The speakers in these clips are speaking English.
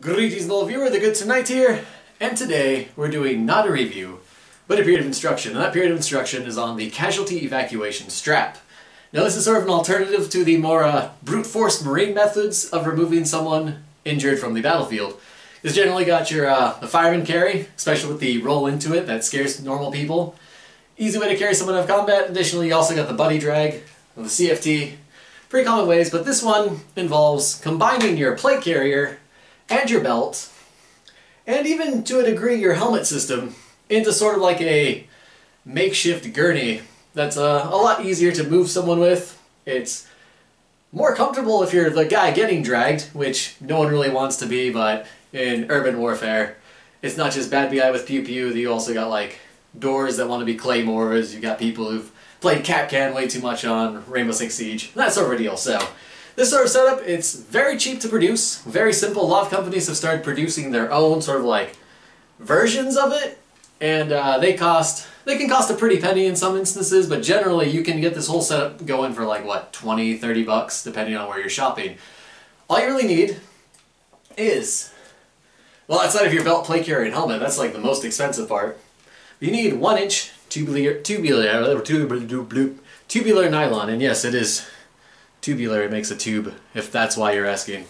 Greetings, little viewer, the good tonight here, and today we're doing not a review, but a period of instruction, and that period of instruction is on the Casualty Evacuation Strap. Now this is sort of an alternative to the more brute force marine methods of removing someone injured from the battlefield. It's generally got your the fireman carry, especially with the roll into it, that scares normal people. Easy way to carry someone out of combat. Additionally, you also got the buddy drag, the CFT, pretty common ways, but this one involves combining your plate carrier and your belt, and even to a degree your helmet system, into sort of like a makeshift gurney that's a lot easier to move someone with. It's more comfortable if you're the guy getting dragged, which no one really wants to be, but in urban warfare, it's not just bad guy with pew-pew, you also got like doors that want to be claymores, you got people who've played CapCan way too much on Rainbow Six Siege, and that sort of deal, so. This sort of setup, it's very cheap to produce, very simple. A lot of companies have started producing their own sort of like versions of it, and they can cost a pretty penny in some instances, but generally you can get this whole setup going for like, what, 20, 30 bucks, depending on where you're shopping. All you really need is, well, outside of your belt, plate carrier, and helmet, that's like the most expensive part. You need 1-inch tubular nylon, and yes, it is tubular, it makes a tube, if that's why you're asking.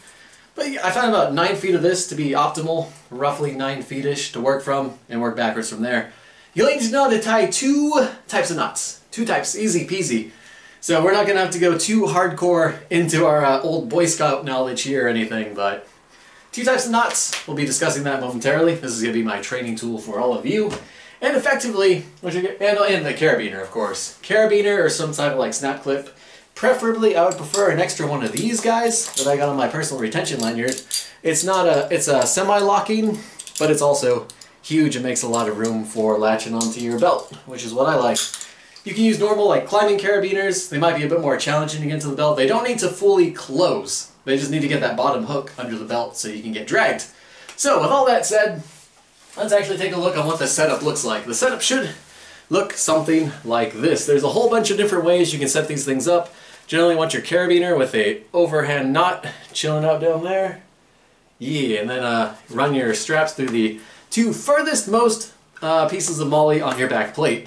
But yeah, I found about 9 feet of this to be optimal, roughly 9 feet-ish to work from, and work backwards from there. You'll need to know how to tie 2 types of knots. 2 types, easy peasy. So we're not going to have to go too hardcore into our old Boy Scout knowledge here or anything, but 2 types of knots, we'll be discussing that momentarily. This is going to be my training tool for all of you. And effectively, and the carabiner, of course. Carabiner or some type of like snap clip. Preferably, I would prefer an extra one of these guys that I got on my personal retention lanyard. It's a semi-locking, but it's also huge and makes a lot of room for latching onto your belt, which is what I like. You can use normal, like, climbing carabiners. They might be a bit more challenging to get into the belt. They don't need to fully close. They just need to get that bottom hook under the belt so you can get dragged. So, with all that said, let's actually take a look on what the setup looks like. The setup should look something like this. There's a whole bunch of different ways you can set these things up. Generally want your carabiner with a overhand knot chilling out down there. Yeah, and then run your straps through the 2 furthest most pieces of MOLLE on your back plate.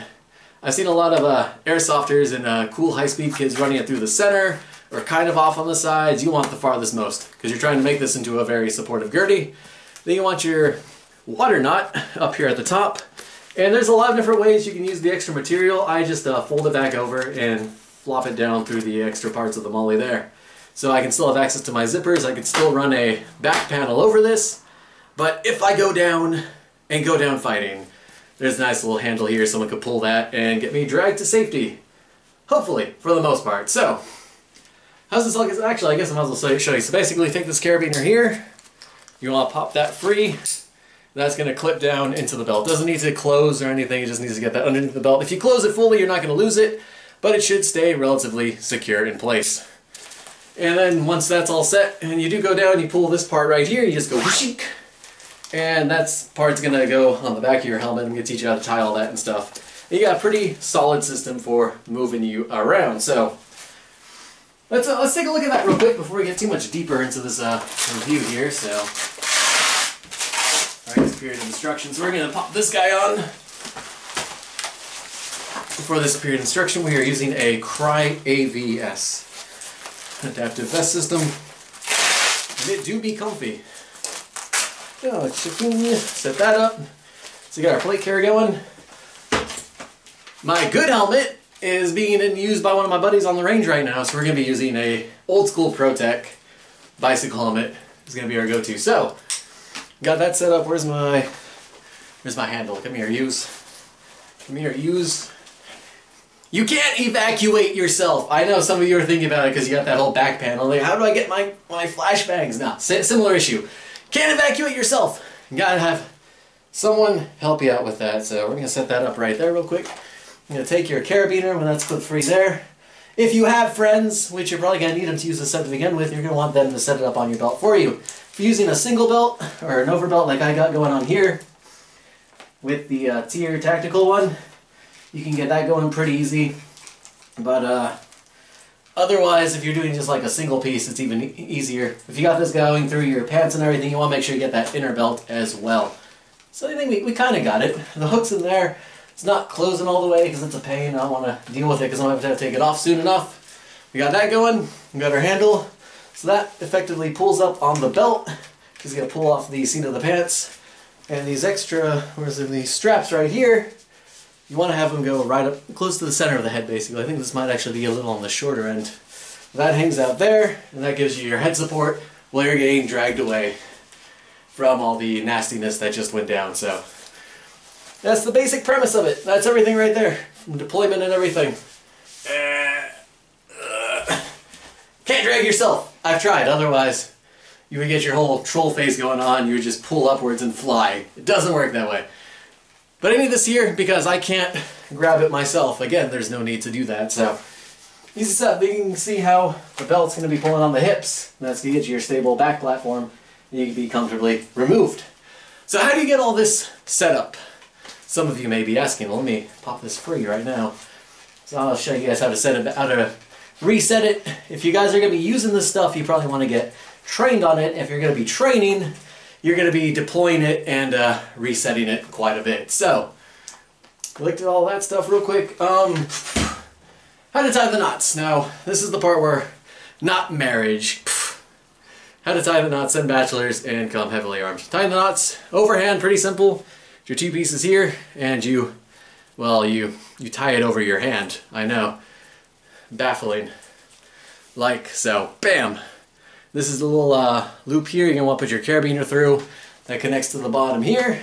I've seen a lot of airsofters and cool high-speed kids running it through the center or kind of off on the sides. You want the farthest most because you're trying to make this into a very supportive gurney. Then you want your water knot up here at the top. And there's a lot of different ways you can use the extra material. I just fold it back over and flop it down through the extra parts of the MOLLE there. So I can still have access to my zippers, I can still run a back panel over this, but if I go down and go down fighting, there's a nice little handle here, someone could pull that and get me dragged to safety. Hopefully, for the most part. So, how's this look? Actually, I guess I might as well show you. So basically, take this carabiner here, you want to pop that free. That's going to clip down into the belt. Doesn't need to close or anything, it just needs to get that underneath the belt. If you close it fully, you're not going to lose it, but it should stay relatively secure in place. And then once that's all set, and you do go down, you pull this part right here, you just go whooshik, and that part's going to go on the back of your helmet. I'm going to teach you how to tie all that and stuff. And you got a pretty solid system for moving you around. So let's take a look at that real quick before we get too much deeper into this review here. So. This period of instruction. So we're going to pop this guy on. For this period of instruction, we are using a CryAVS adaptive vest system. And it do be comfy. Set that up. So we got our plate carrier going. My good helmet is being used by one of my buddies on the range right now, so we're going to be using a old school ProTec bicycle helmet. It's going to be our go-to. So. Got that set up. Where's my handle? Come here, use. Come here, use. You can't evacuate yourself. I know some of you are thinking about it because you got that whole back panel. Like, how do I get my flashbangs? Nah, similar issue. Can't evacuate yourself. You gotta have someone help you out with that. So we're gonna set that up right there real quick. I'm gonna take your carabiner when that's clip free there. If you have friends, which you're probably gonna need them to use the set to begin with, you're gonna want them to set it up on your belt for you. Using a single belt, or an overbelt like I got going on here, with the Tier Tactical one, you can get that going pretty easy, but Otherwise, if you're doing just like a single piece, it's even easier. If you got this going through your pants and everything, you want to make sure you get that inner belt as well. So I think we kind of got it. The hook's in there. It's not closing all the way because it's a pain. I want to deal with it because I'm going to have to take it off soon enough. We got that going. We got our handle. So that effectively pulls up on the belt. Just going to pull off the seam of the pants. And these extra, these straps right here, you want to have them go right up close to the center of the head, basically. I think this might actually be a little on the shorter end. That hangs out there, and that gives you your head support while you're getting dragged away from all the nastiness that just went down. So that's the basic premise of it. That's everything right there, from deployment and everything. Can't drag yourself. I've tried. Otherwise, you would get your whole troll phase going on. You would just pull upwards and fly. It doesn't work that way. But I need this here because I can't grab it myself. Again, there's no need to do that, so easy stuff. You can see how the belt's going to be pulling on the hips. And that's going to get you your stable back platform. And you can be comfortably removed. So how do you get all this set up? Some of you may be asking. Well, let me pop this free right now. So I'll show you guys how to set it, how to reset it. If you guys are going to be using this stuff, you probably want to get trained on it. If you're going to be training, you're going to be deploying it and resetting it quite a bit. So, looked at all that stuff real quick. How to tie the knots. Now, this is the part where, not marriage. How to tie the knots and bachelors and come heavily armed. Tying the knots, overhand, pretty simple. Your two pieces here, and you, well, you tie it over your hand. I know, baffling. Like so, bam. This is the little loop here. You're going to want to put your carabiner through. That connects to the bottom here.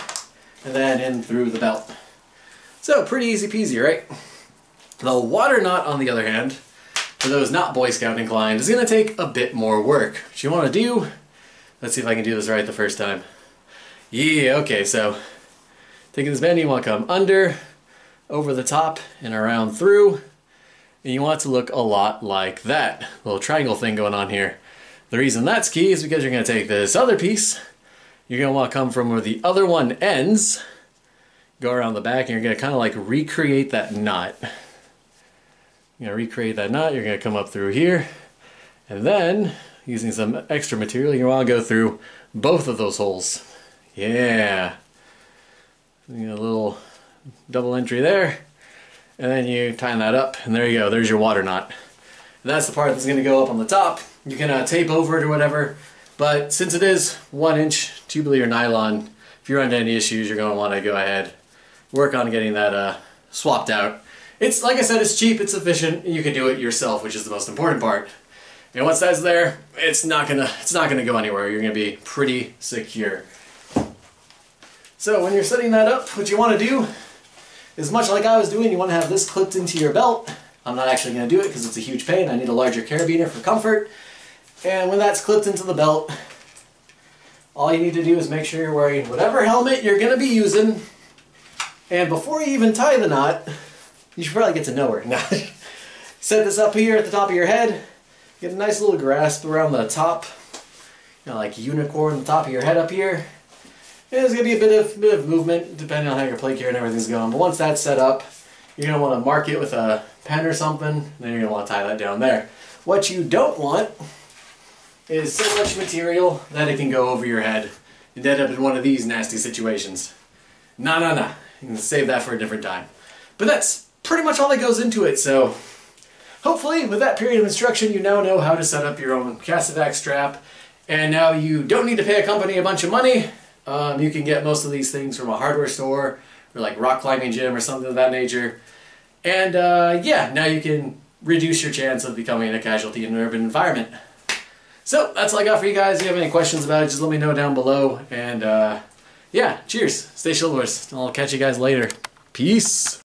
And then in through the belt. So pretty easy peasy, right? The water knot, on the other hand, for those not Boy Scout inclined, is going to take a bit more work. What you want to do... Let's see if I can do this right the first time. Yeah, okay, so... Taking this bend, you want to come under, over the top, and around through. And you want it to look a lot like that. Little triangle thing going on here. The reason that's key is because you're going to take this other piece, you're going to want to come from where the other one ends, go around the back, and you're going to kind of like recreate that knot. You're going to recreate that knot, you're going to come up through here, and then, using some extra material, you want to go through both of those holes. Yeah! You got a little double entry there, and then you tighten that up, and there you go, there's your water knot. And that's the part that's going to go up on the top. You can tape over it or whatever, but since it is 1-inch tubular nylon, if you run into any issues, you're going to want to go ahead, work on getting that swapped out. It's, like I said, it's cheap, it's efficient, and you can do it yourself, which is the most important part. And once that's there, it's not gonna go anywhere. You're gonna be pretty secure. So when you're setting that up, what you want to do is, much like I was doing, you want to have this clipped into your belt. I'm not actually gonna do it because it's a huge pain. I need a larger carabiner for comfort. And when that's clipped into the belt, all you need to do is make sure you're wearing whatever helmet you're going to be using. And before you even tie the knot, you should probably get to know her. Set this up here at the top of your head. Get a nice little grasp around the top. You know, like unicorn, the top of your head up here. And there's going to be a bit of movement depending on how your plate gear and everything's going. But once that's set up, you're going to want to mark it with a pen or something. And then you're going to want to tie that down there. What you don't want is so much material that it can go over your head and end up in one of these nasty situations. No. You can save that for a different time. But that's pretty much all that goes into it, so hopefully with that period of instruction you now know how to set up your own CASEVAC strap, and now you don't need to pay a company a bunch of money. You can get most of these things from a hardware store or like rock climbing gym or something of that nature. And yeah, now you can reduce your chance of becoming a casualty in an urban environment. So, that's all I got for you guys. If you have any questions about it, just let me know down below. And, yeah, cheers. Stay chivalrous. I'll catch you guys later. Peace.